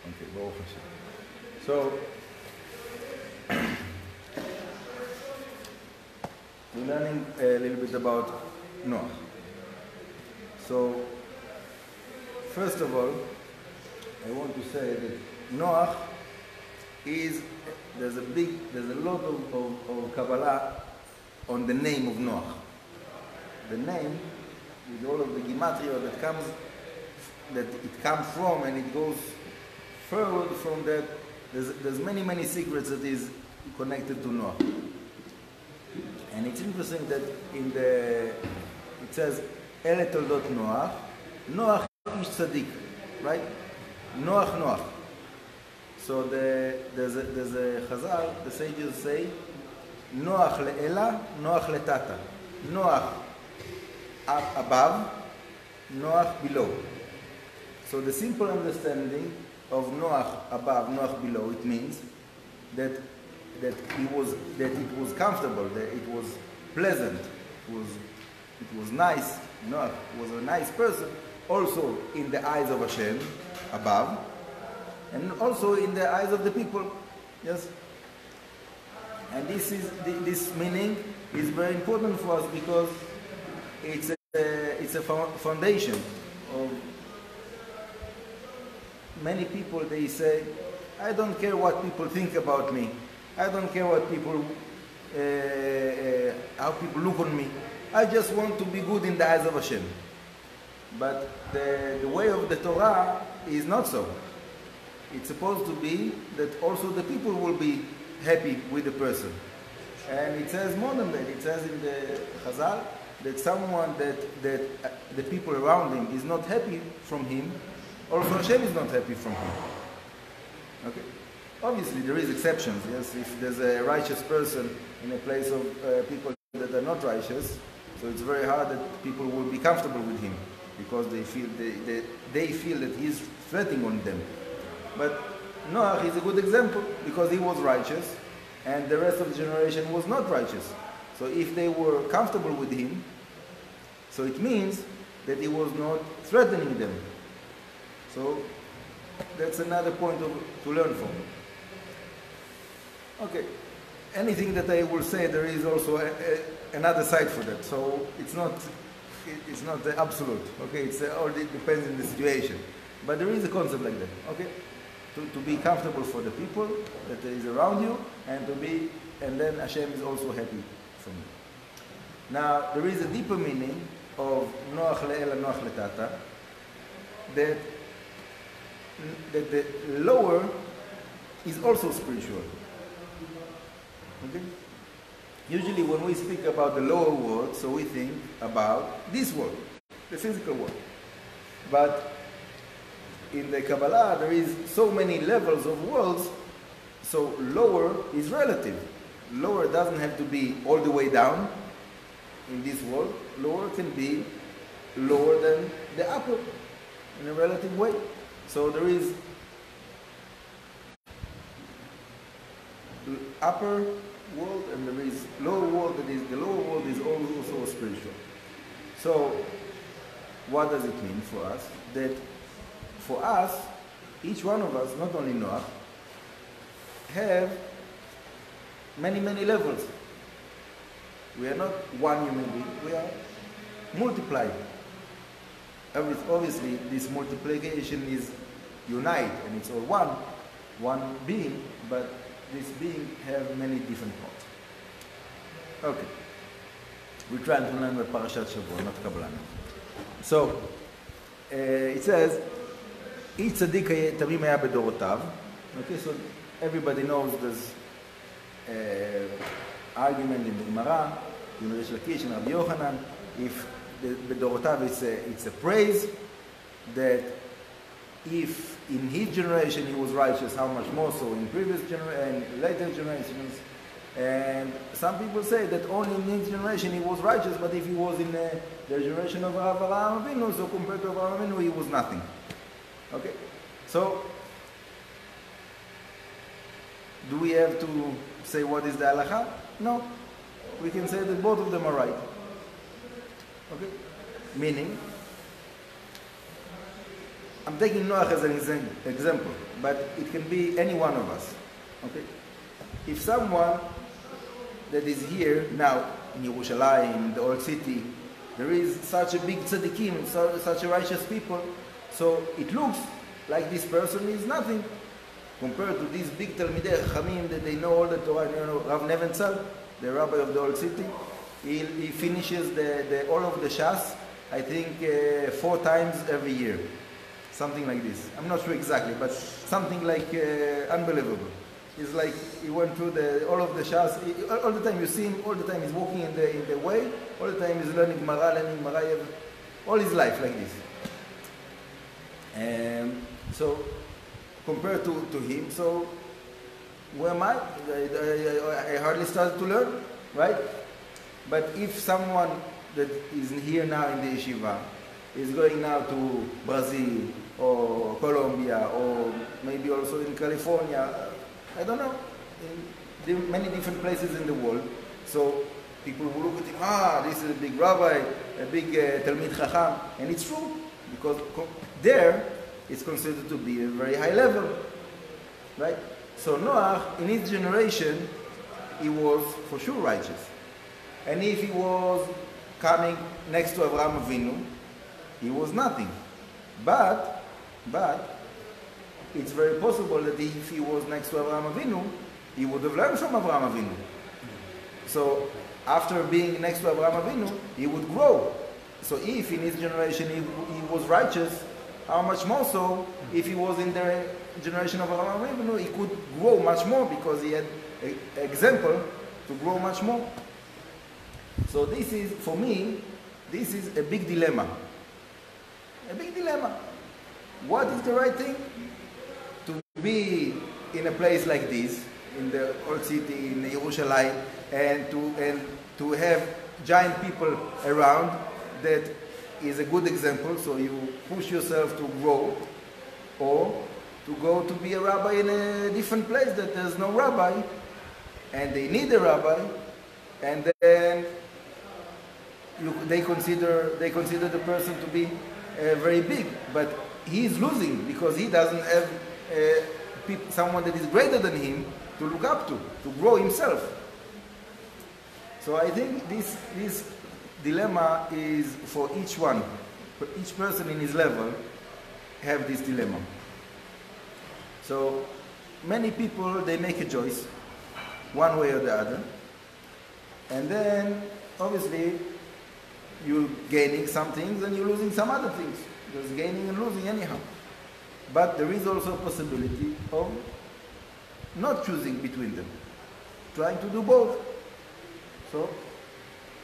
Okay, Baruch Hashem. So, we're learning a little bit about Noach. So, first of all, I want to say that Noach is, there's a lot of Kabbalah on the name of Noach. The name is all of the Gematria that it comes from, and it goes forward from that. There's many secrets that is connected to Noach. And it's interesting that in the, it says, Ele Toldot Noach, Noach Ish Tzadik, right? Noach. So there's a Chazal, the sages say, Noach le'ela, Noach le'tata. Noach up above, Noach below. So the simple understanding of Noach above, Noach below, it means that it was comfortable, that it was pleasant, it was nice. Noach was a nice person, also in the eyes of Hashem above, and also in the eyes of the people. Yes. And this meaning is very important for us, because it's a foundation of many people. They say, I don't care what people think about me. I don't care what people, how people look on me. I just want to be good in the eyes of Hashem. But the way of the Torah is not so. It's supposed to be that also the people will be happy with the person. And it says more than that. It says in the Chazal that someone that the people around him is not happy from him, or Hashem is not happy from him. Okay. Obviously, there is exceptions. Yes, if there's a righteous person in a place of people that are not righteous, so it's very hard that people will be comfortable with him, because they feel that he's threatening on them. But Noach is a good example, because he was righteous, and the rest of the generation was not righteous. So if they were comfortable with him, so it means that he was not threatening them. So that's another point to learn from. Okay, anything that I will say, there is also another side for that. So it's not the absolute. Okay, it depends on the situation. But there is a concept like that. Okay, to be comfortable for the people that is around you, and then Hashem is also happy from you. Now there is a deeper meaning of Noach le'ela, Noach le'tata, that the lower is also spiritual. Okay? Usually when we speak about the lower world, so we think about this world, the physical world. But in the Kabbalah there is so many levels of worlds, so lower is relative. Lower doesn't have to be all the way down in this world. Lower can be lower than the upper in a relative way. So there is upper world and there is lower world. That is, the lower world is also spiritual. So what does it mean for us? That for us, each one of us, not only Noach, have many levels. We are not one human being, we are multiplied. Obviously, this multiplication is unite, and it's all one being, but this being have many different parts. Okay, we're trying to learn the Parashat Shavua, not Kabbalah. So, it says, each tzaddik tamim haya bedorotav. Okay, so everybody knows there's argument in the Gemara, in Rish Lakish and Rabbi Yochanan, if Bedorotav it's a praise, that if in his generation he was righteous, how much more so in previous generations and later generations. And some people say that only in his generation he was righteous, but if he was in the generation of Avraham Avinu, so compared to Avraham Avinu he was nothing. Okay, so do we have to say what is the halacha? No, we can say that both of them are right. Okay, meaning I'm taking Noach as an example, but it can be any one of us. Okay? If someone that is here now, in Yerushalayim, the old city, there is such a big tzaddikim, such a righteous people, so it looks like this person is nothing compared to these big Talmidei Chachamim that they know all the Torah. You know, Rav Neventzal, the rabbi of the old city, he finishes all of the Shas, I think 4 times every year. Something like this. I'm not sure exactly, but something like unbelievable. It's like he went through all of the Shas. All the time you see him, all the time he's walking in the way, all the time he's learning Mara, all his life like this. So compared to him, so where am I? I hardly started to learn, right? But if someone that is here now in the yeshiva is going now to Brazil or Colombia or maybe also in California, I don't know, in many different places in the world, so people will look at him, this is a big rabbi, a big Talmid Chacham, and it's true, because there it's considered to be a very high level, right? So Noach, in his generation, he was for sure righteous. And if he was coming next to Avraham Avinu, he was nothing. But it's very possible that if he was next to Avraham Avinu, he would have learned from Avraham Avinu. So after being next to Avraham Avinu, he would grow. So if in his generation he was righteous, how much more so if he was in the generation of Avraham Avinu, he could grow much more because he had an example to grow much more. So this is, for me, this is a big dilemma. A big dilemma. What is the right thing? To be in a place like this, in the old city, in Yerushalayim, and to have giant people around that is a good example, so you push yourself to grow, or to go to be a rabbi in a different place that there's no rabbi, and they need a rabbi, and then they consider the person to be very big, but he is losing because he doesn't have someone that is greater than him to look up to grow himself. So I think this dilemma is for each one, for each person in his level, have this dilemma. So many people, they make a choice, one way or the other, and then obviously you're gaining some things and you're losing some other things. There's gaining and losing anyhow. But there is also a possibility of not choosing between them, trying to do both. So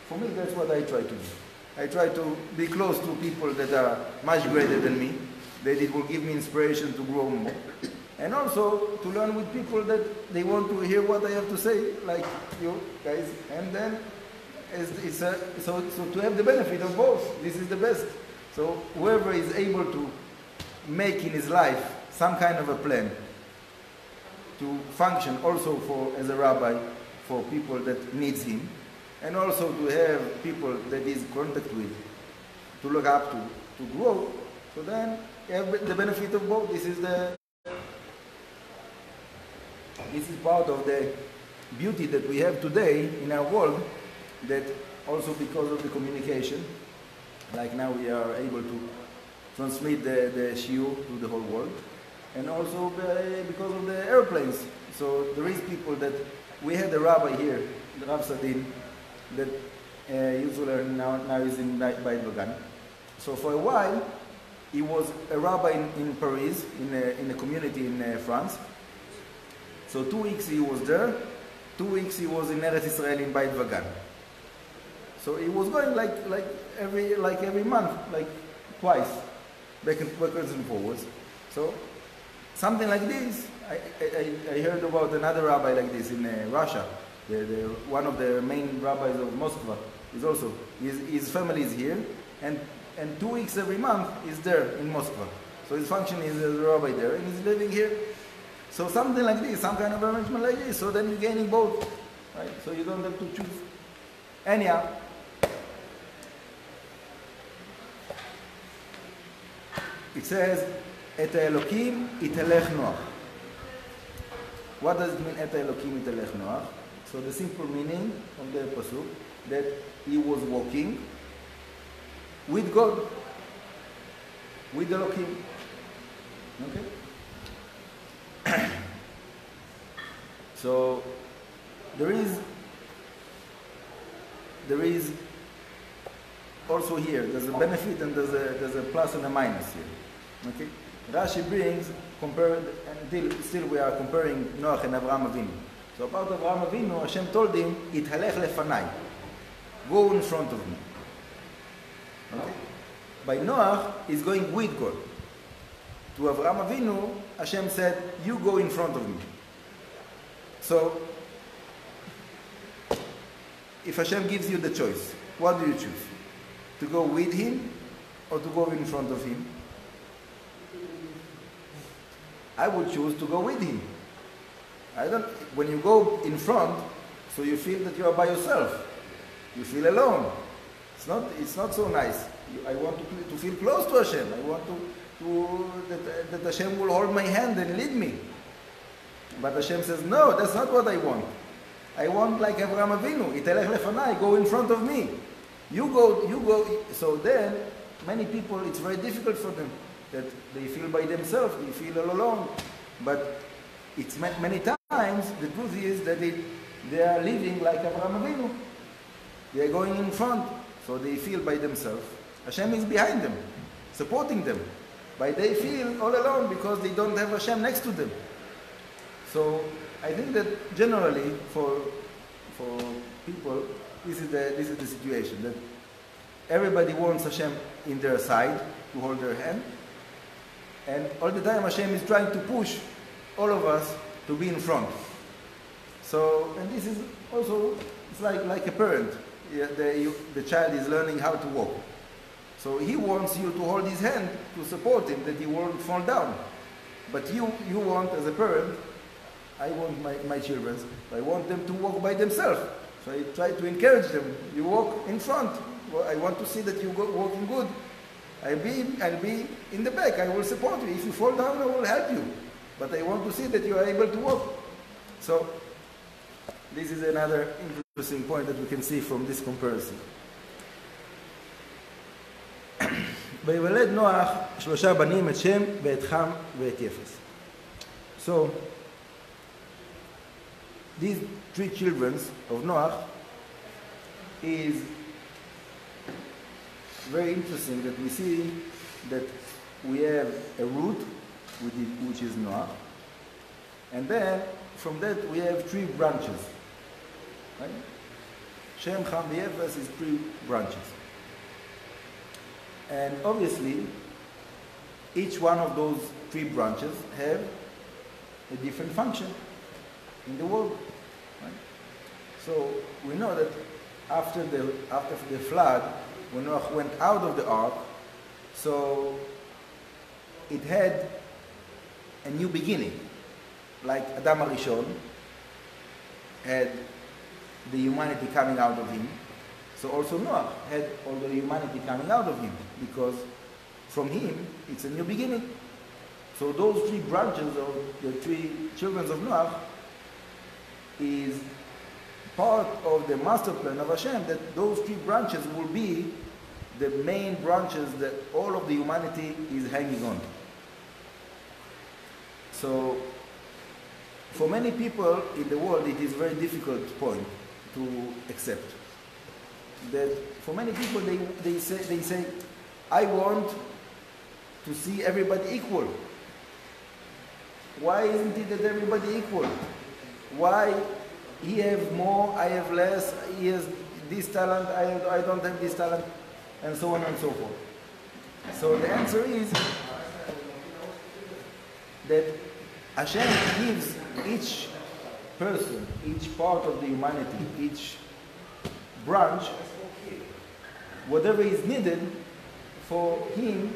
for me, that's what I try to do. I try to be close to people that are much greater than me, that it will give me inspiration to grow more. And also to learn with people that they want to hear what I have to say, like you guys. And then so to have the benefit of both, this is the best. So whoever is able to make in his life some kind of a plan to function also as a rabbi for people that needs him, and also to have people that is contact with, to look up to grow, so then you have the benefit of both. This is part of the beauty that we have today in our world, that also because of the communication, like now we are able to transmit the shiur to the whole world, and also because of the airplanes. So there is people that, we had a rabbi here, the Rav Sadin, that used to learn, now is in Beit Vagan. So for a while, he was a rabbi in Paris, in a community in France. So 2 weeks he was there, 2 weeks he was in Eretz Yisrael in Beit Vagan. So he was going like every month, like twice, backwards and forwards. So something like this, I heard about another rabbi like this in Russia. One of the main rabbis of Moskva is also, his family is here, and 2 weeks every month is there in Moskva. So his function is as a rabbi there, and he's living here. So something like this, some kind of arrangement like this, so then you're gaining both, right? So you don't have to choose. Anyhow, it says, Et Elokim itelech Noach. What does it mean, Et Elokim itelech Noach? So the simple meaning of the pasuk, that he was walking with God, with Elokim. Okay? So there is also here, there's a benefit and there's a plus and a minus here. Okay? Rashi brings, compared, until still we are comparing Noach and Avraham Avinu. So about Avraham Avinu, Hashem told him, "Ithalech lefanai," go in front of me. Okay? By Noach, he's going with God. To Avraham Avinu, Hashem said, "You go in front of me." So, if Hashem gives you the choice, what do you choose? To go with him or to go in front of him? I would choose to go with him. When you go in front, so you feel that you are by yourself. You feel alone. It's not so nice. I want to feel close to Hashem. I want that Hashem will hold my hand and lead me. But Hashem says, no, that's not what I want. I want like Avraham Avinu, itelech lefanai, go in front of me. You go. So then, many people, it's very difficult for them, that they feel by themselves, they feel all alone. But it's many times, the truth is that they are living like Avraham Avinu. They are going in front, so they feel by themselves. Hashem is behind them, supporting them. But they feel all alone because they don't have Hashem next to them. So I think that generally for people, this is the situation, that everybody wants Hashem in their side to hold their hand, and all the time Hashem is trying to push all of us to be in front. So, and this is also, it's like a parent, the child is learning how to walk. So he wants you to hold his hand to support him, that he won't fall down. But you want, as a parent, I want my children, I want them to walk by themselves. So I try to encourage them. You walk in front. I want to see that you go walking good. I'll be in the back. I will support you. If you fall down, I will help you. But I want to see that you are able to walk. So this is another interesting point that we can see from this comparison. ויולד נוח שלושה בנים, את שם ואת חם ואת יפס. So these three children of Noach is very interesting, that we see that we have a root, which is Noach, and then from that we have three branches. Right? Shem, Cham, Yefes is three branches. And obviously, each one of those three branches have a different function in the world. Right? So we know that after the flood, when Noach went out of the ark, so it had a new beginning. Like Adam HaRishon had the humanity coming out of him, so also Noach had all the humanity coming out of him, because from him it's a new beginning. So those three branches of the three children of Noach is part of the master plan of Hashem, that those three branches will be the main branches that all of the humanity is hanging on to. So for many people in the world, it is a very difficult point to accept. That for many people, they say, I want to see everybody equal. Why isn't it that everybody equal? Why he have more, I have less, he has this talent, I don't have this talent, and so on and so forth. So the answer is that Hashem gives each person, each part of the humanity, each branch, whatever is needed for him,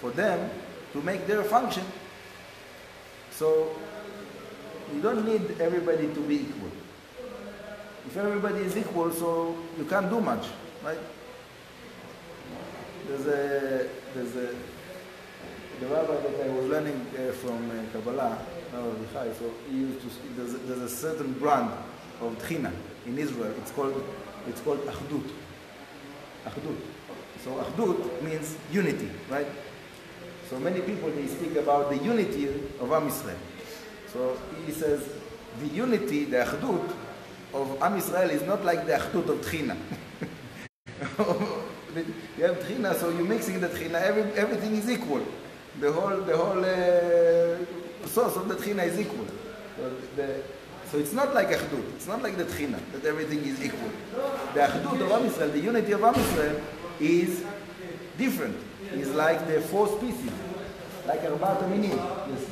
for them, to make their function. So you don't need everybody to be equal. If everybody is equal, so you can't do much, right? There's a the rabbi that I was learning from Kabbalah, so he used to speak, there's a certain brand of tchina in Israel. It's called Achdut. Achdut. So Achdut means unity, right? So many people, they speak about the unity of Am Yisrael. So he says, the unity, the Achdut of Am Yisrael is not like the Achdut of Tchina. You have Tchina, so you're mixing the Tchina, everything is equal. The whole source of the Tchina is equal. So it's not like Achdut, it's not like the Tchina, that everything is equal. The Achdut of Am Yisrael, the unity of Am Yisrael is different. It's like the four species, like Arbaat Aminim. Yes.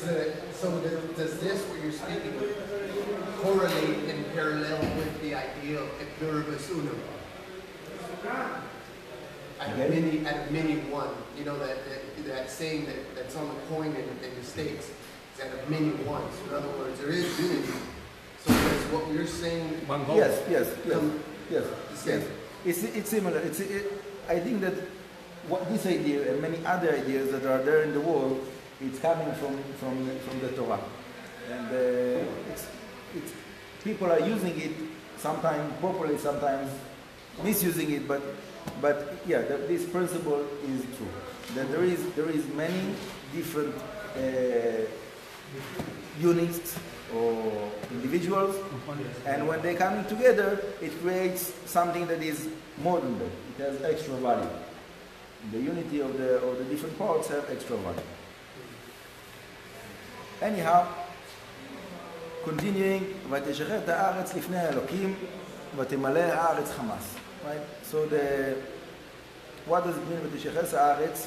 Does this, what you're speaking of, correlate and parallel with the idea of pluribus unum? At many one. You know that saying that's on the coin in the States, is at a many one. So in other words, there is unity. So that's what you're saying. One goal. Yes. It's similar. I think that what this idea and many other ideas that are there in the world, it's coming from the Torah, and people are using it sometimes properly, sometimes misusing it. But yeah, this principle is true. That there is many different units or individuals, and when they're coming together, it creates something that is more than that. It has extra value. The unity of the different parts have extra value. Anyhow, continuing, ותשחט הארץ לפני האלוקים, ותמלא הארץ חמס. Right? So what does it mean ותשחט הארץ?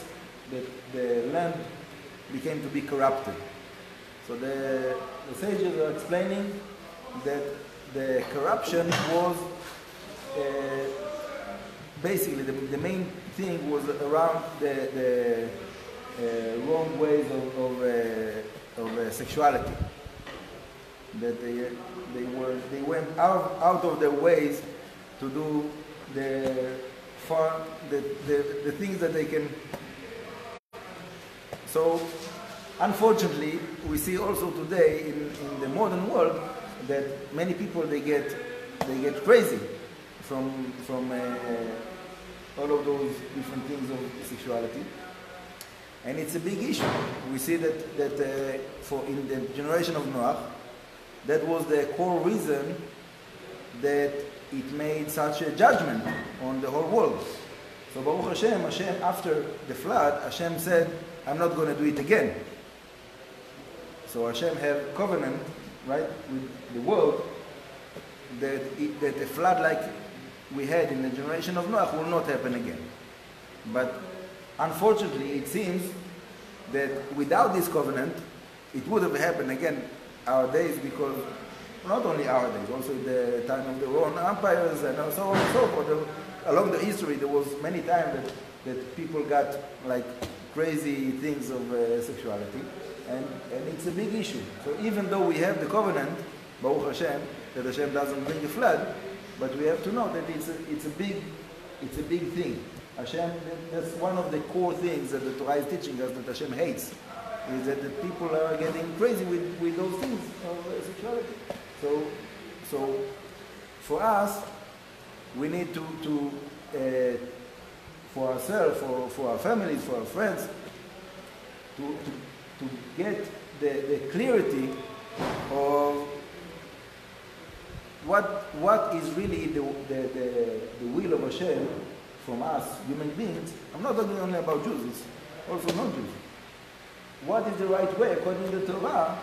The land became to be corrupted. So the sages are explaining that the corruption was basically the main thing was around the wrong ways of sexuality. That they went out of their ways to do the things that they can. So unfortunately, we see also today in the modern world that many people they get crazy from all of those different things of sexuality, and it's a big issue. We see that for in the generation of Noach, that was the core reason that it made such a judgment on the whole world. So Baruch Hashem, after the flood, Hashem said, "I'm not going to do it again." So Hashem have covenant, right, with the world that a flood like we had in the generation of Noach will not happen again. But unfortunately, it seems that without this covenant, it would have happened again our days, because not only our days, also the time of the Roman empires and so on and so forth. Along the history, there was many times that people got like crazy things of sexuality, and it's a big issue. So even though we have the covenant, Baruch Hashem, that Hashem doesn't bring a flood, but we have to know that it's a big thing. Hashem, that's one of the core things that the Torah is teaching us, that Hashem hates, is that the people are getting crazy with those things of sexuality. So for us, we need to for ourselves, for our families, for our friends, to get the clarity of what is really the will of Hashem from us, human beings. I'm not talking only about Jews, it's also non-Jews. What is the right way according to the Torah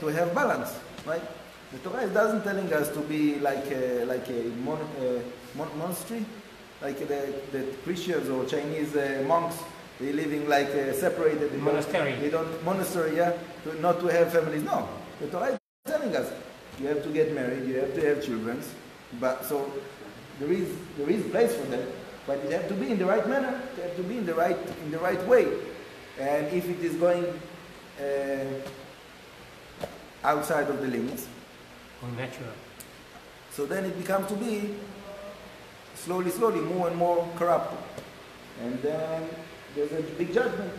to have balance, right? The Torah doesn't telling us to be like a monastery, like the Christians or Chinese monks. They're living like separated in monastery. Not to have families. No, the Torah is telling us you have to get married, you have to have children, but so there is place for that, but it have to be in the right manner, it have to be in the right way, and if it is going outside of the limits, unnatural, so then it becomes to be slowly, more and more corrupted, and then there's a big judgment.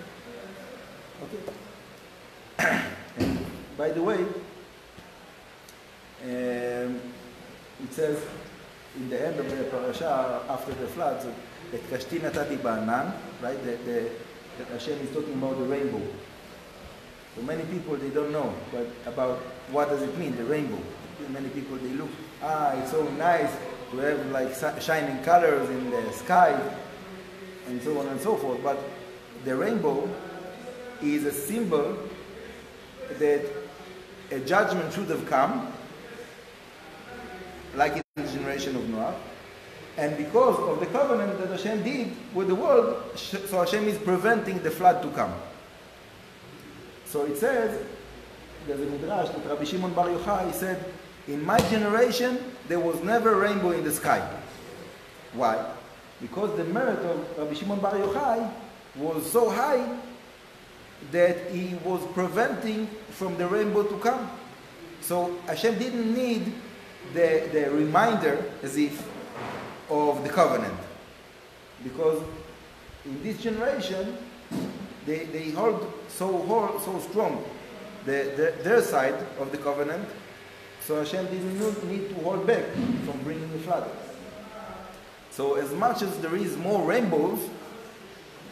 Okay. And by the way, it says in the end of the parasha after the flood, so, right? That Hashem is talking about the rainbow. So many people, they don't know about what does it mean, the rainbow. Many people, they look, it's so nice to have like shining colors in the sky and so on and so forth. But the rainbow is a symbol that a judgment should have come, like in the generation of Noah. And because of the covenant that Hashem did with the world, so Hashem is preventing the flood to come. So it says, there's a midrash that Rabbi Shimon bar Yochai said, in my generation, there was never a rainbow in the sky. Why? Because the merit of Rabbi Shimon bar Yochai was so high that he was preventing from the rainbow to come. So Hashem didn't need the reminder, as if, of the covenant, because in this generation they hold so strong their side of the covenant, so Hashem didn't need to hold back from bringing the flood. So as much as there is more rainbows,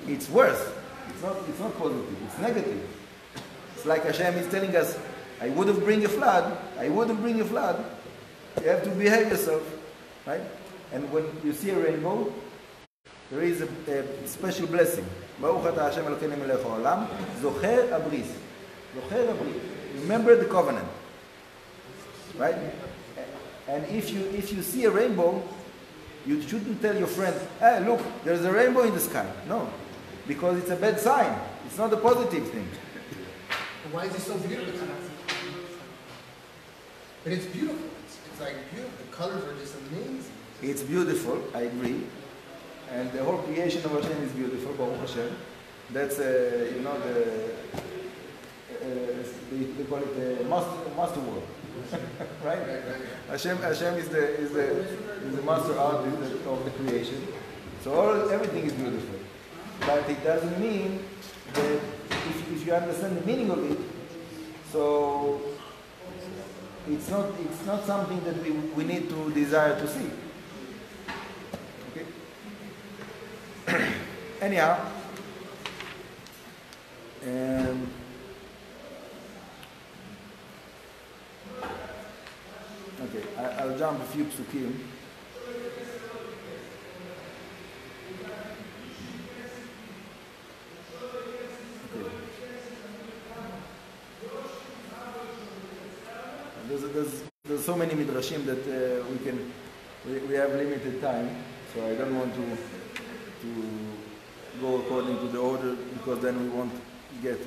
it's worse. It's not positive. It's negative. It's like Hashem is telling us, I wouldn't bring a flood. I wouldn't bring a flood. You have to behave yourself, right? And when you see a rainbow, there is a special blessing. Baruch atah Hashem Elokeinu melech haolam, zocher habris. Zocher habris. Remember the covenant, right? And if you see a rainbow, you shouldn't tell your friends, "Hey, look, there's a rainbow in the sky." No, because it's a bad sign. It's not a positive thing. Why is it so beautiful? But it's beautiful. It's like beautiful. The colors are just amazing. It's beautiful, I agree, and the whole creation of Hashem is beautiful, Baruch Hashem. That's, you know, they call it the master work, right? Hashem is the master artist of the creation, so everything is beautiful. But it doesn't mean that if you understand the meaning of it, so it's not something that we need to desire to see. Anyhow, okay, I'll jump a few psukim. Okay. There's so many midrashim that we have limited time, so I don't want to go according to the order, because then we won't get.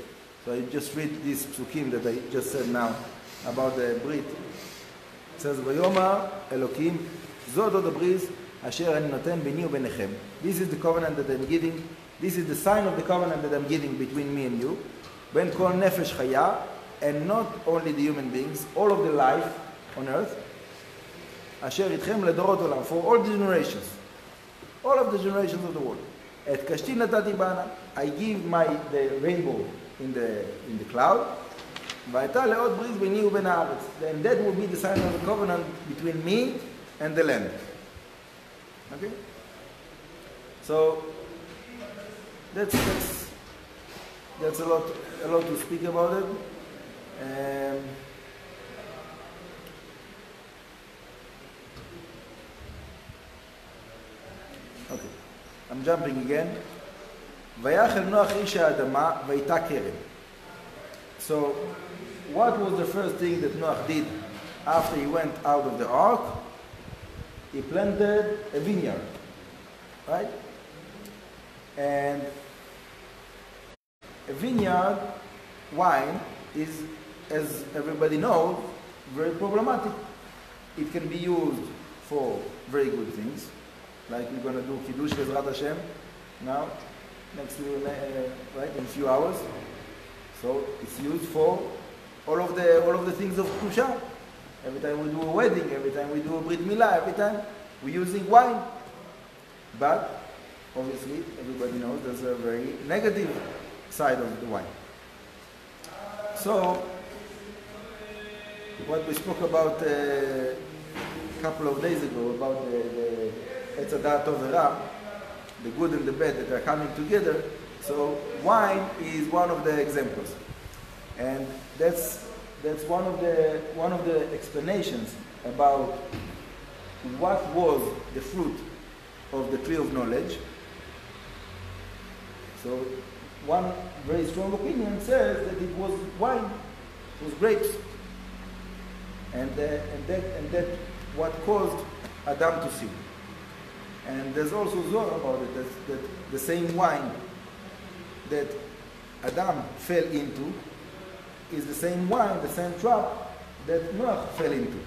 So I just read this psukim that I just said now about the brit. It says, "Vayomar Elokim, zod od habris asher ani noten bini ubenechem." This is the covenant that I'm giving. This is the sign of the covenant that I'm giving between me and you. Ben kol nefesh chaya, and not only the human beings, all of the life on earth. Asher itchem ledorot olam, for all the generations, all of the generations of the world. At Kashti Natati Bana, I give the rainbow in the cloud. And that will be the sign of the covenant between me and the land. Okay? So that's a lot to speak about it. Okay. I'm jumping again. So, what was the first thing that Noach did after he went out of the ark? He planted a vineyard, right? And a vineyard wine is, as everybody knows, very problematic. It can be used for very good things. Like we're going to do Kiddush B'Ezrat Hashem now, next to, right, in a few hours. So it's used for all of the things of Kedusha. Every time we do a wedding, every time we do a Brit Milah, every time we're using wine. But obviously, everybody knows there's a very negative side of the wine. So, what we spoke about a couple of days ago, about the Etz Hadat Tov V'Ra, the good and the bad that are coming together, so wine is one of the examples. And that's one of the explanations about what was the fruit of the tree of knowledge. So one very strong opinion says that it was wine, it was grapes, and that what caused Adam to sin. And there's also Zohar about it, that the same wine that Adam fell into is the same wine, the same trap that Noach fell into.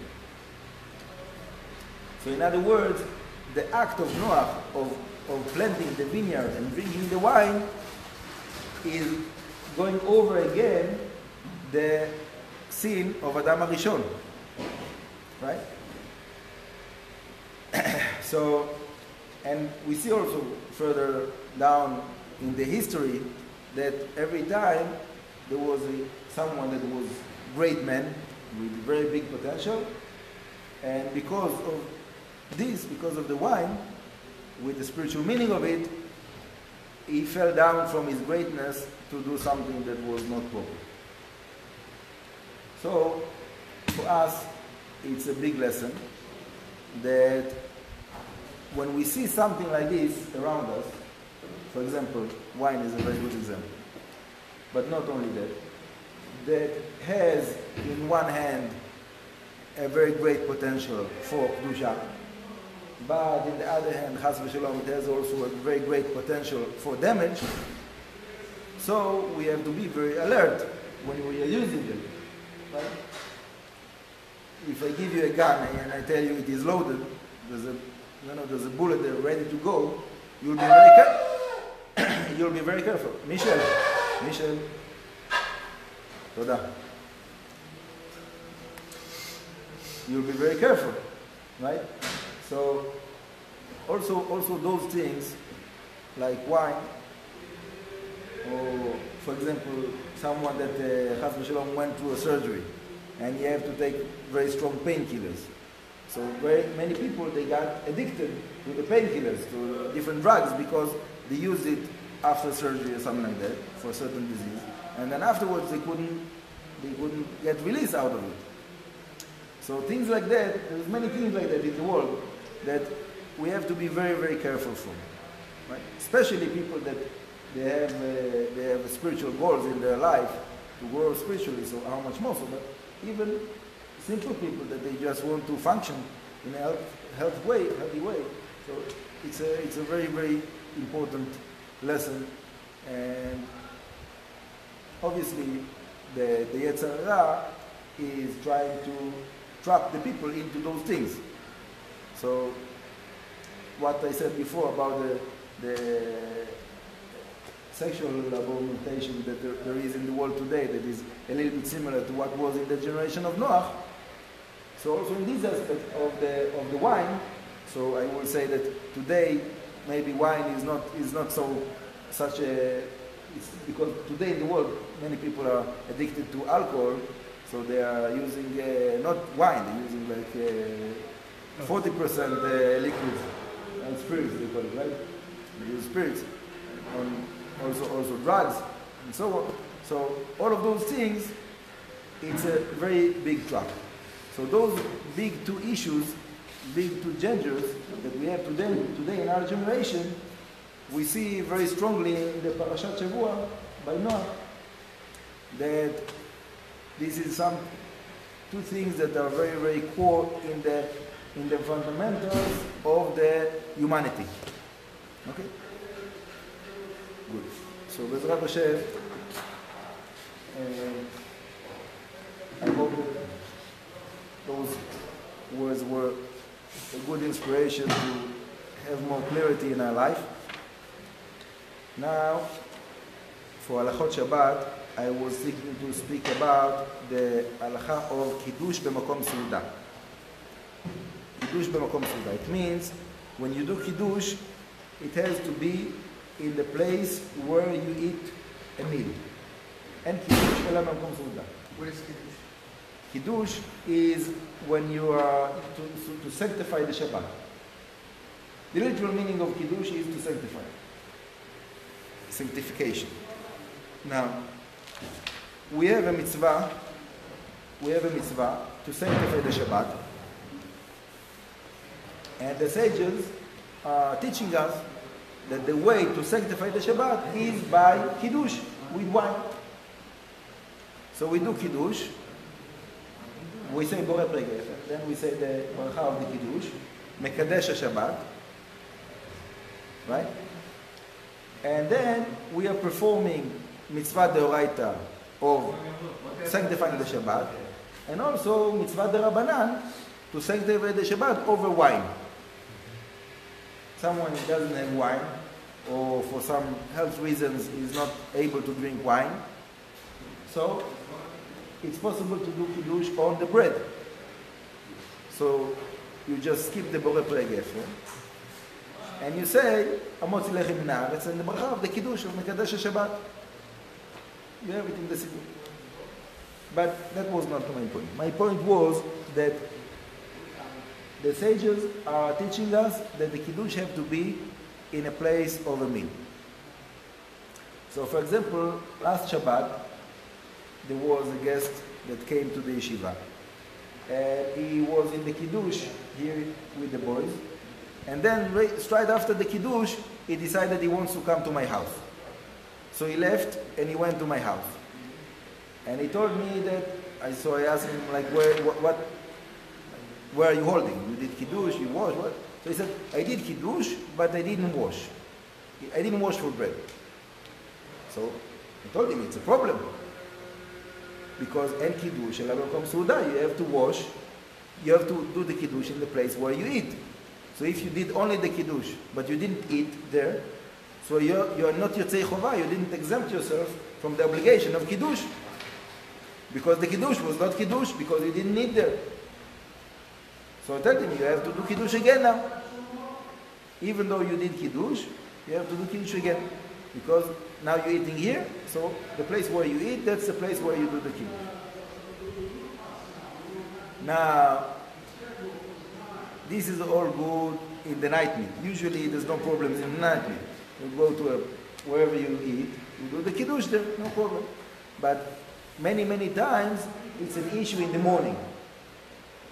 So in other words, the act of Noach, of planting the vineyard and drinking the wine, is going over again the sin of Adam HaRishon, right? So, and we see also further down in the history that every time there was someone that was a great man with very big potential, and because of this, because of the wine, with the spiritual meaning of it, he fell down from his greatness to do something that was not proper. So, for us, it's a big lesson that when we see something like this around us, for example, wine is a very good example, but not only that, that has in one hand a very great potential for Kedusha, but in the other hand, Chas v'Shalom, it has also a very great potential for damage. So we have to be very alert when we are using them. Right? If I give you a gun and I tell you it is loaded, there's a bullet there ready to go, you'll be very careful. You'll be very careful. Michel, Toda. You'll be very careful, right? So, also those things, like wine, or for example, someone that Chas v'Shalom went through a surgery, and you have to take very strong painkillers. So very many people, they got addicted to the painkillers, to different drugs, because they used it after surgery or something like that, for a certain disease. And then afterwards, they couldn't get release out of it. So things like that, there's many things like that in the world that we have to be very, very careful from, right? Especially people that they have spiritual goals in their life to grow spiritually. So how much more so? But even simple people that they just want to function in a healthy way. So it's a very, very important lesson. And obviously, the Yetzer Hara is trying to trap the people into those things. So, what I said before about the sexual orientation that there is in the world today, that is a little bit similar to what was in the generation of Noach. So, also in this aspect of the wine, so I will say that today maybe wine is not such a. It's because today in the world many people are addicted to alcohol. So they are using not wine, they're using like 40% liquids and spirits, they call it, right? They use spirits, and also drugs and so on. So all of those things, it's a very big trap. So those big two issues, big two dangers that we have today in our generation, we see very strongly in the Parashat Shavua by Noach that this is some two things that are very, very core in the fundamentals of the humanity. Okay? Good. So, Bezrat Hashem, I hope those words were a good inspiration to have more clarity in our life. Now, for Halachot Shabbat, I was thinking to speak about the halacha of Kiddush B'Makom Seudah. Kiddush B'Makom Seudah. It means when you do Kiddush, it has to be in the place where you eat a meal. And Kiddush B'Makom Seudah. What is Kiddush? Kiddush is when you are to sanctify the Shabbat. The literal meaning of Kiddush is to sanctify. Sanctification. Now, we have a mitzvah to sanctify the Shabbat. And the sages are teaching us that the way to sanctify the Shabbat is by Kiddush, with wine. So we do Kiddush, we say Borei Pregefet, then we say the Bracha of the Kiddush, Mekadesh Shabbat, right? And then we are performing Mitzvah Deoraita of sanctifying the Shabbat, and also Mitzvah Derabanan to sanctify the Shabbat over wine. Someone who doesn't have wine, or for some health reasons is not able to drink wine, so it's possible to do Kiddush on the bread. So you just skip the Borei Pei Gefen, and you say, Amotzi Lechem Min Haaretz, and the bracha of the Kiddush of Mekadesh Shabbat. You have it in the city. But that was not my point. My point was that the sages are teaching us that the Kiddush have to be in a place of a meal. So for example, last Shabbat, there was a guest that came to the yeshiva. He was in the Kiddush here with the boys. And then straight after the Kiddush, he decided he wants to come to my house. So he left and he went to my house. And he told me that, so I asked him, like, where are you holding? You did Kiddush, you washed, what? So he said, I did Kiddush, but I didn't wash. I didn't wash for bread. So I told him, it's a problem. Because in Kiddush, you have to wash, you have to do the Kiddush in the place where you eat. So if you did only the Kiddush, but you didn't eat there, so you are not Yotzei Chovah, you didn't exempt yourself from the obligation of Kiddush. Because the Kiddush was not Kiddush, because you didn't eat there. So I told him, you have to do Kiddush again now. Even though you did Kiddush, you have to do Kiddush again. Because now you're eating here, so the place where you eat, that's the place where you do the Kiddush. Now, this is all good in the night meal. Usually there's no problems in the night meal. You go to wherever you eat, you do the Kiddush there, no problem. But many times it's an issue in the morning.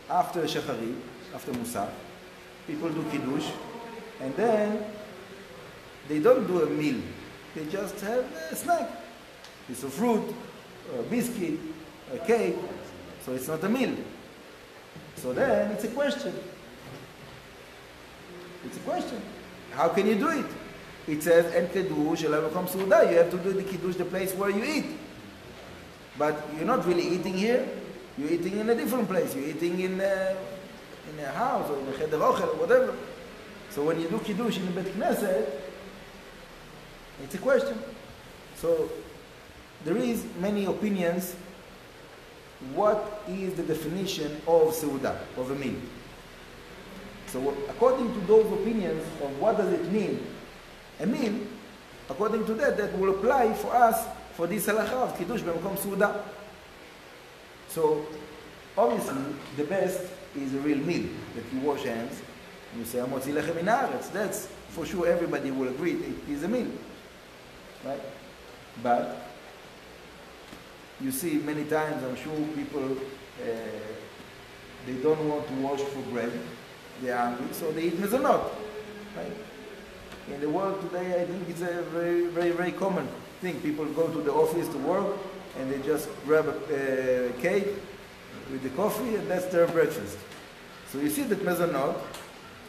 After Shacharit, after Musaf, people do Kiddush, and then they don't do a meal. They just have a snack, piece of fruit, a biscuit, a cake. So it's not a meal. So then it's a question. It's a question. How can you do it? It says, "En Kiddush Elabokom Seudah." You have to do the Kiddush, the place where you eat. But you're not really eating here. You're eating in a different place. You're eating in a house or in a cheder ochel or whatever. So when you do Kiddush in the Bet Knesset, it's a question. So there is many opinions. What is the definition of Seuda, of a meal? So according to those opinions of what does it mean, a meal, according to that will apply for us for this halakha of Kiddush B'Makom Seudah. So obviously the best is a real meal, that you wash hands and you say Amotzi Lechem Min Haaretz. That's for sure, everybody will agree it is a meal, right? But you see many times, I'm sure people, they don't want to wash for bread, they are hungry, so they eat Mezonot, right? In the world today, I think it's a very common thing. People go to the office to work, and they just grab a cake with the coffee, and that's their breakfast. So you see that Mezonot,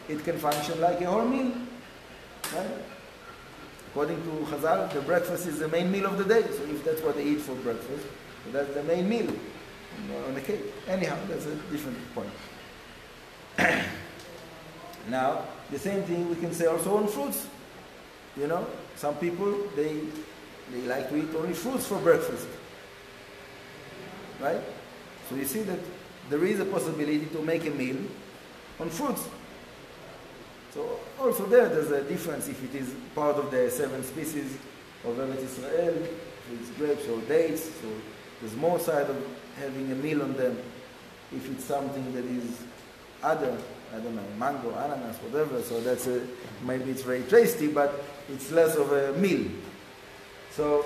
it can function like a whole meal, right? According to Chazal, the breakfast is the main meal of the day. So if that's what they eat for breakfast, so that's the main meal on the cake. Anyhow, that's a different point. Now, the same thing we can say also on fruits. You know, some people, they like to eat only fruits for breakfast, right? So you see that there is a possibility to make a meal on fruits. So also there's a difference if it is part of the seven species of Eretz Yisrael, if it's grapes or dates, so there's more side of having a meal on them. If it's something that is other, I don't know, mango, ananas, whatever, so that's a, maybe it's very tasty, but it's less of a meal. So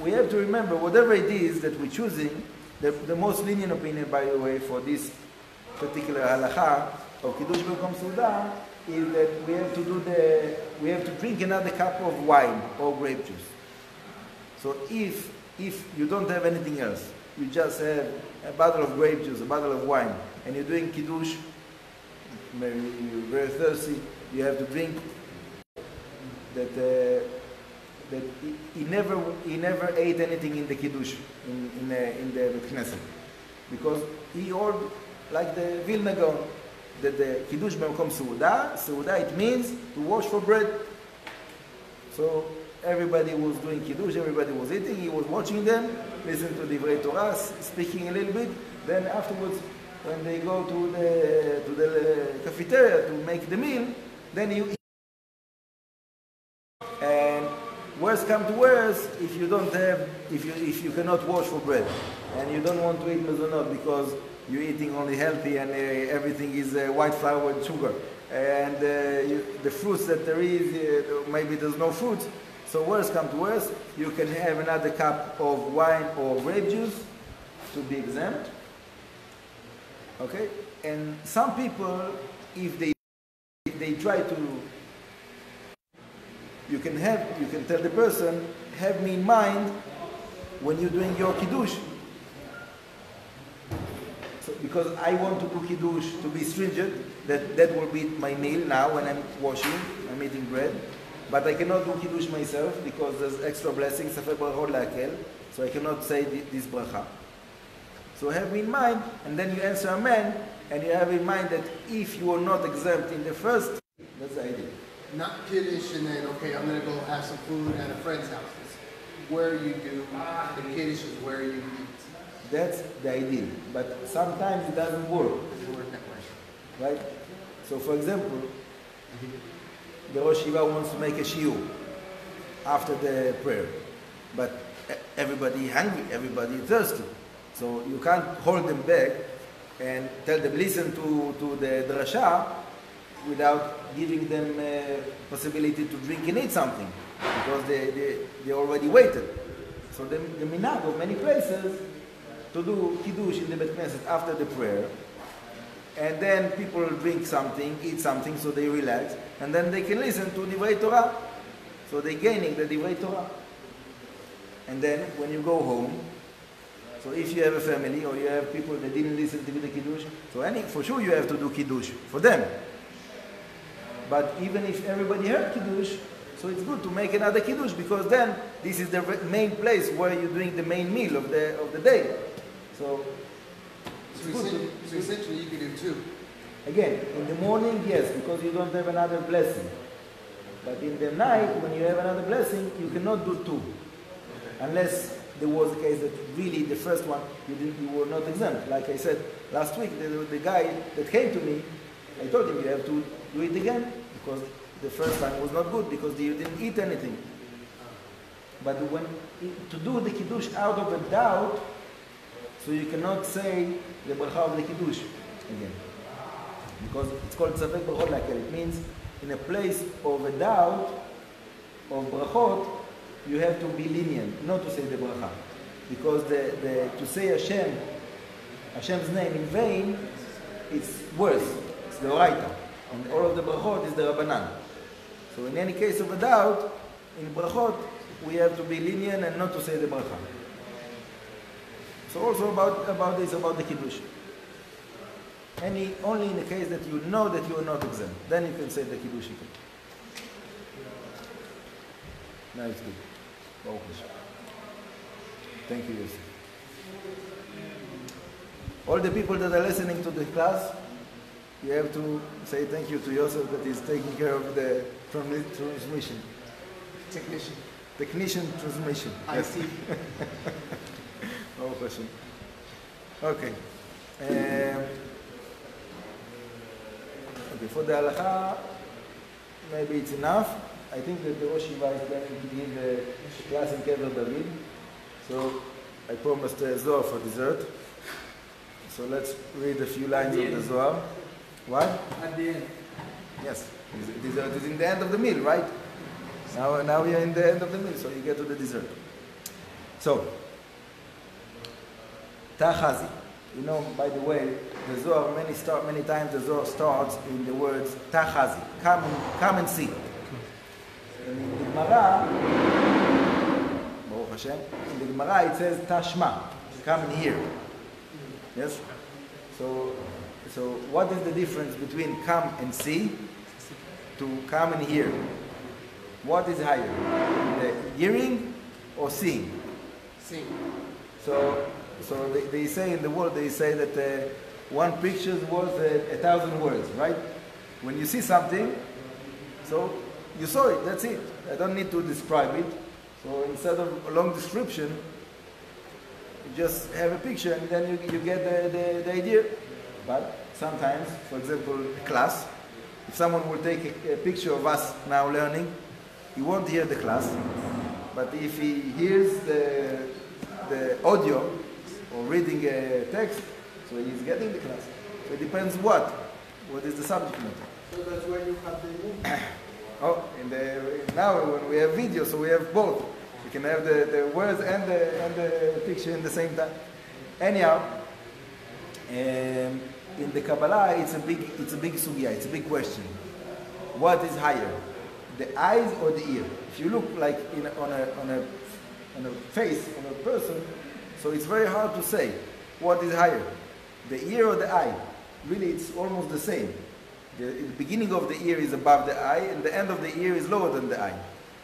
we have to remember, whatever it is that we're choosing, the most lenient opinion, by the way, for this particular halakha of Kiddush B'Makom Seudah is that we have to drink another cup of wine or grape juice. So if you don't have anything else, you just have a bottle of grape juice, a bottle of wine, and you're doing Kiddush, maybe you're very thirsty, you have to drink that he never ate anything in the Kiddush, in the Bet Knesset. Because he all, like the Vilna Gaon, that the Kiddush B'Makom Seudah, it means to wash for bread. So everybody was doing Kiddush, everybody was eating, he was watching them, listening to Divrei Torah, speaking a little bit, then afterwards, when they go to the cafeteria to make the meal, then you eat. And worse come to worse, if you don't have, if you cannot wash for bread, and you don't want to eat Mezonot because you're eating only healthy and everything is white flour and sugar, and the fruits that there is, maybe there's no fruit. So worse come to worse, you can have another cup of wine or grape juice to be exempt. Okay, and some people, if they try to, you can tell the person, have me in mind when you're doing your Kiddush. So, because I want to do Kiddush to be stringent, that will be my meal now when I'm washing, I'm eating bread. But I cannot do Kiddush myself because there's extra blessings, so I cannot say this bracha. So have in mind, and then you answer amen, and you have in mind that if you are not exempt in the first, that's the idea. Not Kiddush and then, okay, I'm going to go have some food at a friend's house. Where you do, the Kiddush is where you eat. That's the idea. But sometimes it doesn't work. It doesn't work that way. Right? So for example, the Rosh Yeshiva wants to make a shiur after the prayer. But everybody hungry, everybody thirsty. So you can't hold them back and tell them, listen to the drasha without giving them a possibility to drink and eat something, because they already waited. So the minhag of many places to do Kiddush in the Bet Knesset after the prayer, and then people drink something, eat something, so they relax, and then they can listen to Divrei Torah. So they're gaining the Divrei Torah. And then when you go home, so if you have a family or you have people that didn't listen to the Kiddush, so for sure you have to do Kiddush for them. But even if everybody heard Kiddush, so it's good to make another Kiddush, because then this is the main place where you're doing the main meal of the day. So essentially you can do two. Again, in the morning, yes, because you don't have another blessing. But in the night, when you have another blessing, you cannot do two. Unless there was a case that really the first one you were not exempt. Like I said last week, the guy that came to me, I told him you have to do it again because the first time was not good because you didn't eat anything. But to do the Kiddush out of a doubt, so you cannot say the bracha of the Kiddush again. Because it's called Safek Brachot Lakel. It means in a place of a doubt of brachot, you have to be lenient, not to say the bracha, because to say Hashem's name in vain, it's worse. It's the oraita, and all of the brachot is the rabbanan. So in any case of a doubt, in brachot, we have to be lenient and not to say the bracha. So also about this, about the Kiddush. Only in the case that you know that you are not exempt, then you can say the Kiddush. Now it's good. Thank you, Yosef. All the people that are listening to the class, you have to say thank you to Yosef that is taking care of the transmission. Technician. Technician transmission. I see. Okay. Okay, for the halacha, maybe it's enough. I think that the Rosh Yeshiva is going to give a class in Kever David. So I promised Zohar for dessert. So let's read a few lines of the Zohar. What? At the end. Yes, dessert is in the end of the meal, right? Now we are in the end of the meal, so you get to the dessert. So, Tachazi. You know, by the way, the Zohar many times the Zohar starts in the words Tachazi. Come and see. And in the Gemara, Baruch Hashem, in the Gemara it says Tashma. Come and hear. Yes. So what is the difference between come and see to come and hear? What is higher, the hearing or seeing? Seeing. So they say in the world, they say that one picture is worth a thousand words, right? When you see something, so you saw it, that's it. I don't need to describe it. So instead of a long description, you just have a picture and then you get the idea. But sometimes, for example, a class, if someone will take a picture of us now learning, he won't hear the class, but if he hears the audio or reading a text, so he's getting the class. So it depends what is the subject matter. So that's where you have the movie. Now when we have video, so we have both. We can have the words and the picture in the same time. Anyhow, in the Kabbalah, it's a big sugya, it's a big question. What is higher? The eyes or the ear? If you look like on a face, on a person, so it's very hard to say what is higher, the ear or the eye. Really, it's almost the same. The beginning of the ear is above the eye, and the end of the ear is lower than the eye.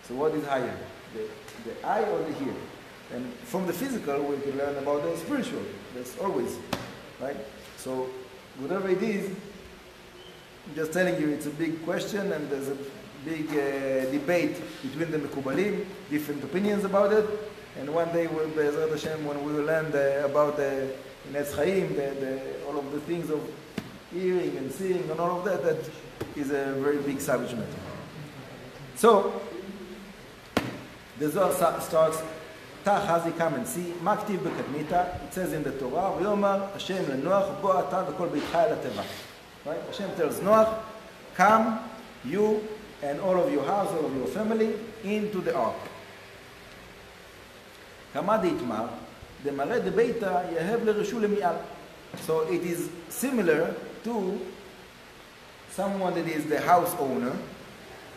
So what is higher, the eye or the ear? And from the physical, we can learn about the spiritual. That's always, right? So whatever it is, I'm just telling you, it's a big question, and there's a big debate between the Mekubalim, different opinions about it, and one day we'll, Be'ezrat Hashem, when we will learn about the Netz Chaim, all of the things of hearing and seeing and all of that, that is a very big subject matter. So, the Zohar starts, Tachazi, come and see, Maktiv Bekadmita, it says in the Torah, V'yomar Hashem leNoach, Bo ata v'kol b'itcha elateva. Right? Hashem tells Noach, come, you, and all of your house, all of your family, into the ark. So it is similar to someone that is the house owner,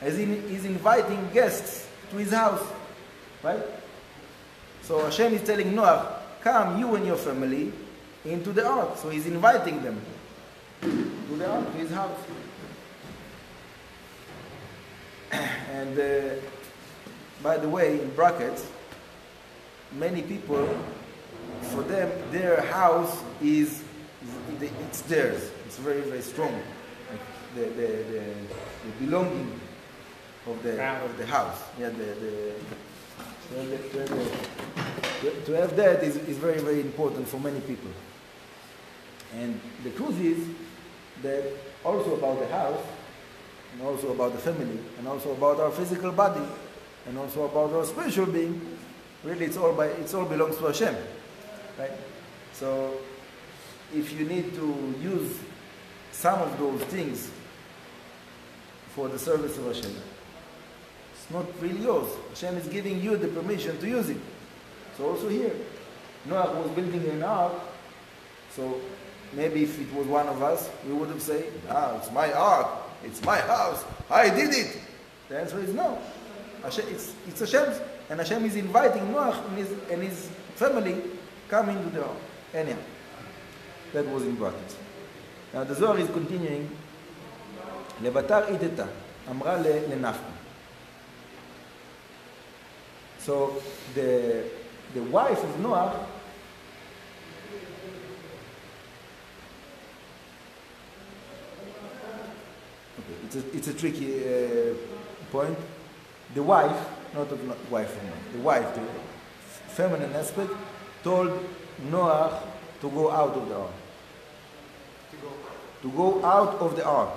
as in is inviting guests to his house, right? So Hashem is telling Noach, come you and your family into the ark. So he's inviting them to the ark, to his house. And by the way, in brackets, many people, for them, their house is, it's theirs. It's very, very strong. The belonging of the house. Yeah, to have that is very, very important for many people. And the truth is that also about the house, and also about the family, and also about our physical body, and also about our spiritual being. Really, it all belongs to Hashem, right? So, if you need to use some of those things for the service of Hashem, it's not really yours. Hashem is giving you the permission to use it. So also here, Noach was building an ark. So maybe if it was one of us, we would have said, it's my ark. It's my house. I did it. The answer is no. It's Hashem's. And Hashem is inviting Noach and his family come into the ark. Anyhow, that was in brackets. Now the Zohar is continuing. Levatar ideta, amra lenafka. So the wife of Noach. It's a tricky point. The wife, the wife, the feminine aspect, told Noach to go out of the ark. To go out of the ark.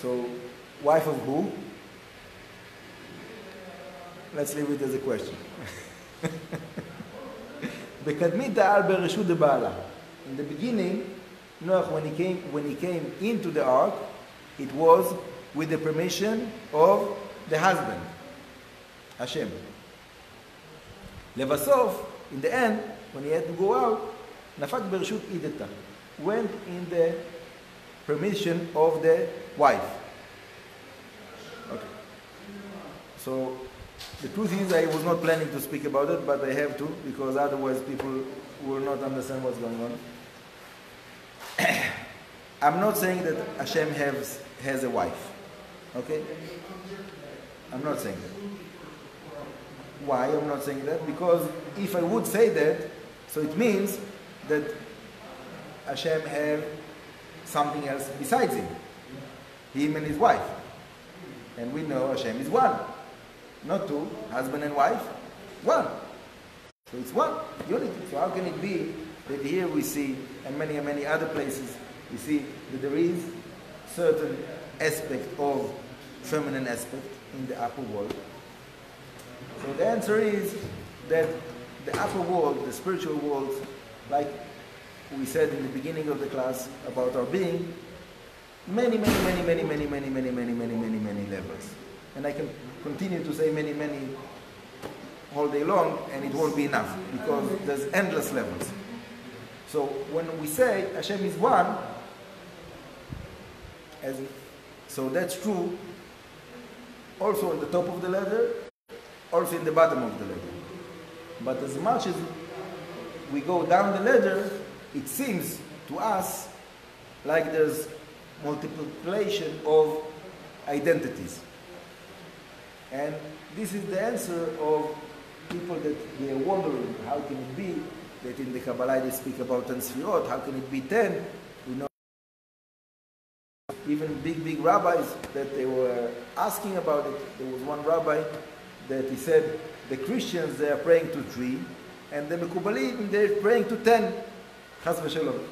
So, wife of who? Let's leave it as a question. In the beginning, Noach, when he came into the ark, it was with the permission of the husband, Hashem. Levasov, in the end, when he had to go out, Nafak Bereshut Ideta, went in the permission of the wife. Okay. So, the truth is I was not planning to speak about it, but I have to, because otherwise people will not understand what's going on. I'm not saying that Hashem has a wife, okay? I'm not saying that. Why I'm not saying that? Because if I would say that, so it means that Hashem have something else besides him. Him and his wife. And we know Hashem is one. Not two, husband and wife, one. So it's one, unity. So how can it be that here we see, and many other places, we see that there is certain aspect of feminine aspect in the upper world? So the answer is that the upper world, the spiritual world, like we said in the beginning of the class about our being, many levels. And I can continue to say many all day long, and it won't be enough, because there's endless levels. So when we say Hashem is one, so that's true also on the top of the ladder, also in the bottom of the ladder. But as much as we go down the ladder, it seems to us like there's multiplication of identities. And this is the answer of people that they are wondering, how can it be that in the Kabbalah they speak about 10 Sefirot, how can it be 10? We know even big rabbis that they were asking about it. There was one rabbi that he said, the Christians, they are praying to 3, and the Mekubalim, they're praying to 10. Chas v'shalom.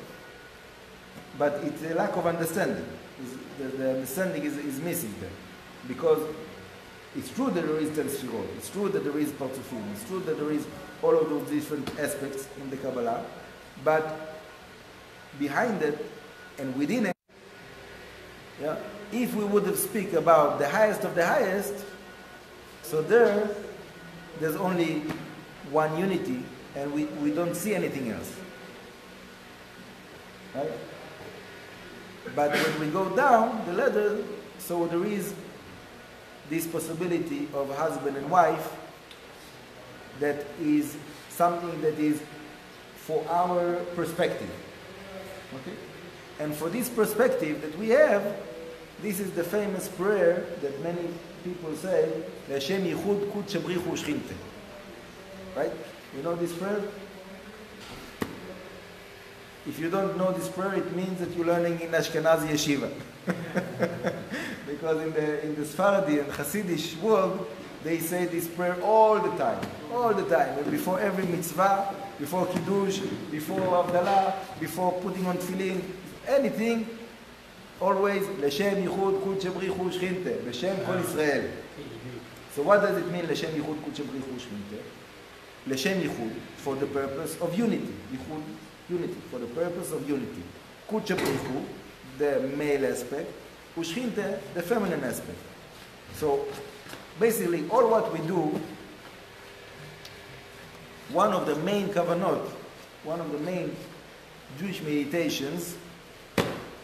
But it's a lack of understanding. The understanding is missing there. Because it's true that there is 10 Sefirot. It's true that there is Partzufim. It's true that there is all of those different aspects in the Kabbalah. But behind it and within it, yeah, if we would have speak about the highest of the highest, so there's only one unity, and we don't see anything else. Right? But when we go down the ladder, so there is this possibility of husband and wife that is something that is for our perspective. Okay? And for this perspective that we have, this is the famous prayer that many people say, L'Hashem yichud kut shebrichu shchinte. Right? You know this prayer? If you don't know this prayer, it means that you're learning in Ashkenazi yeshiva. Because in the Sephardi and Hasidish world, they say this prayer all the time. All the time. And before every mitzvah, before Kiddush, before Avdalah, before putting on tefillin, anything, always, L'Shem Yichud Kut Shebrichu Shchinte, L'Shem Kol Israel. So what does it mean, L'Shem Yichud Kut Shebrichu Shchinte? L'Shem Yichud, for the purpose of unity. Yichud, unity, for the purpose of unity. Kut Shebrichu, the male aspect, Ushchinte, the feminine aspect. So, basically, all what we do, one of the main kavanot, one of the main Jewish meditations,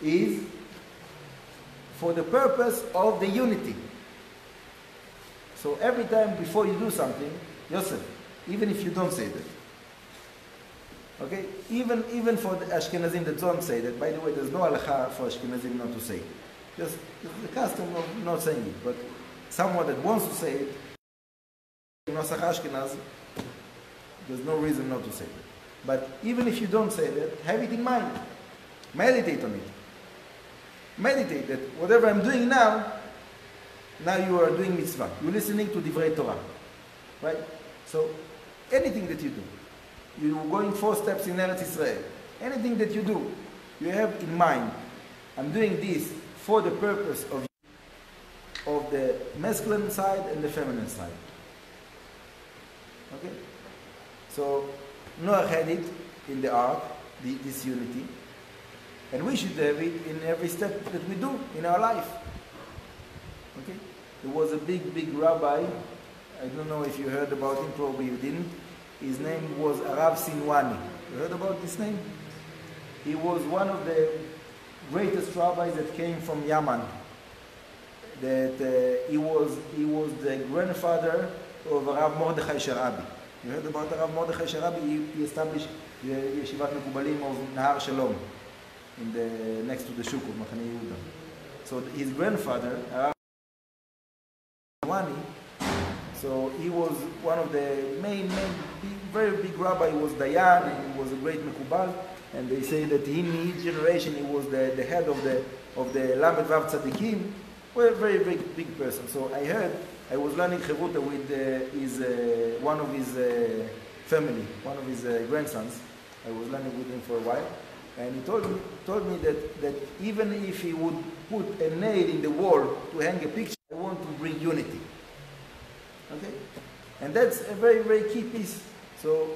is for the purpose of the unity. So every time before you do something, yourself, even if you don't say that. Okay? Even for the Ashkenazim that don't say that. By the way, there's no halacha for Ashkenazim not to say it. Just the custom of not saying it. But someone that wants to say it, there's no reason not to say it. But even if you don't say that, have it in mind. Meditate on it. Meditate that whatever I'm doing now you are doing mitzvah. You're listening to Divrei Torah. Right? So, anything that you do, you're going 4 steps in Eretz Yisrael. Anything that you do, you have in mind, I'm doing this for the purpose of of the masculine side and the feminine side. Okay? So Noah had it in the ark, this unity, and we should have it in every step that we do in our life. Okay? There was a big, big rabbi, I don't know if you heard about him, probably you didn't. His name was Arav Sinwani. You heard about this name? He was one of the greatest rabbis that came from Yemen. That he was the grandfather of Rav Mordechai Sharabi. You heard about Rav Mordechai Sharabi? He established the Yeshivat Mekubalim of Nahar Shalom, in the next to the Shuk of Machane Yehuda. So his grandfather, Rav Sinwani, so he was one of the main big, very big rabbi. He was Dayan, and he was a great Mekubal. And they say that in his generation he was the head of the Lamed Vav Tzadikim. Well, very big person. So I heard, I was learning Cheruta with one of his grandsons. I was learning with him for a while, and he told me that even if he would put a nail in the wall to hang a picture, I want to bring unity. Okay, and that's a very key piece. So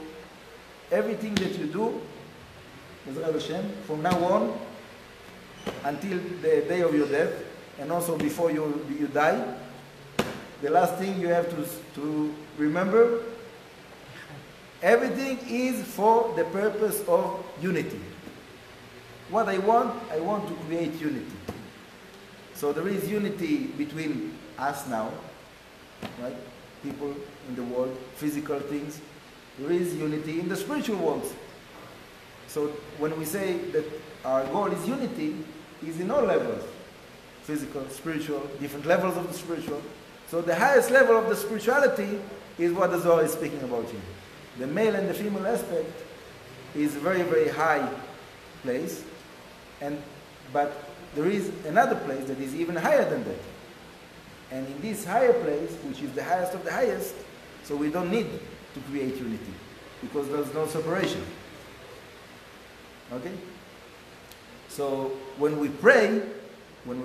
everything that you do, from now on until the day of your death, and also before you die, the last thing you have to remember, everything is for the purpose of unity. What I want to create unity. So there is unity between us now, right? People in the world, physical things. There is unity in the spiritual world. So when we say that our goal is unity, is in all levels, physical, spiritual, different levels of the spiritual. So the highest level of the spirituality is what the Zohar is speaking about here. The male and the female aspect is a very high place, but there is another place that is even higher than that. And in this higher place, which is the highest of the highest, so we don't need to create unity, because there's no separation. Okay? So when we pray, when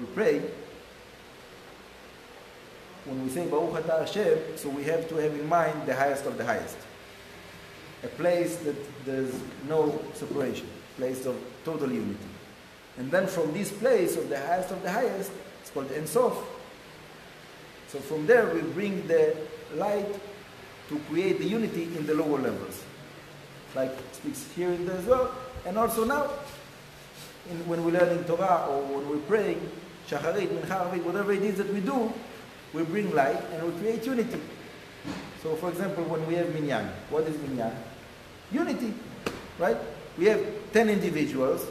we say Baruch Atah Hashem, so we have to have in mind the highest of the highest. A place that there's no separation, a place of total unity. And then from this place of the highest of the highest, it's called Ein Sof. So from there we bring the light to create the unity in the lower levels. Like it speaks here in the Zohar, and also now, when we learn in Torah or when we pray, Shacharit, Mincha, whatever it is that we do, we bring light and we create unity. So for example, when we have Minyan, what is Minyan? Unity, right? We have 10 individuals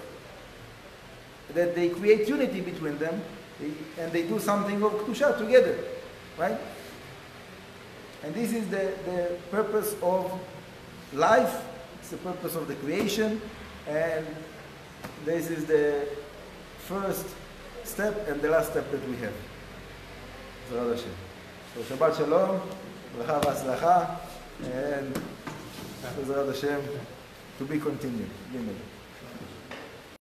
that they create unity between them, and they do something of Kedusha together, right? And this is the purpose of life, it's the purpose of the creation, and this is the first step and the last step that we have. Zerad Hashem. So Shabbat Shalom, Bracha V'Hatzlacha, and Zerad Hashem, to be continued.